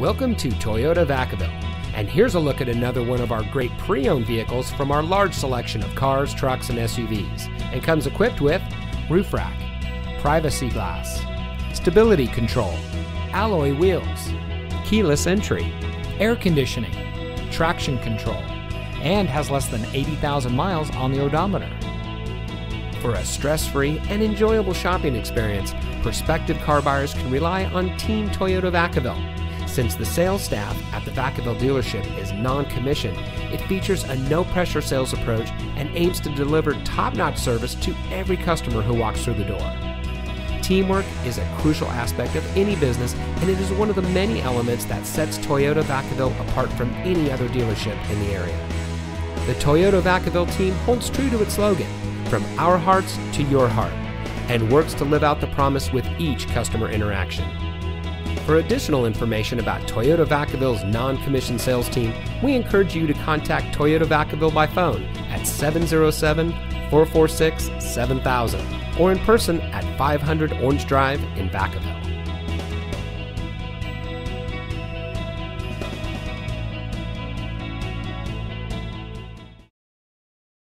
Welcome to Toyota Vacaville, and here's a look at another one of our great pre-owned vehicles from our large selection of cars, trucks, and SUVs, and comes equipped with roof rack, privacy glass, stability control, alloy wheels, keyless entry, air conditioning, traction control, and has less than 80,000 miles on the odometer. For a stress-free and enjoyable shopping experience, prospective car buyers can rely on Team Toyota Vacaville. Since the sales staff at the Vacaville dealership is non-commissioned, it features a no-pressure sales approach and aims to deliver top-notch service to every customer who walks through the door. Teamwork is a crucial aspect of any business, and it is one of the many elements that sets Toyota Vacaville apart from any other dealership in the area. The Toyota Vacaville team holds true to its slogan, "From our hearts to your heart," and works to live out the promise with each customer interaction. For additional information about Toyota Vacaville's non-commissioned sales team, we encourage you to contact Toyota Vacaville by phone at 707-446-7000 or in person at 500 Orange Drive in Vacaville.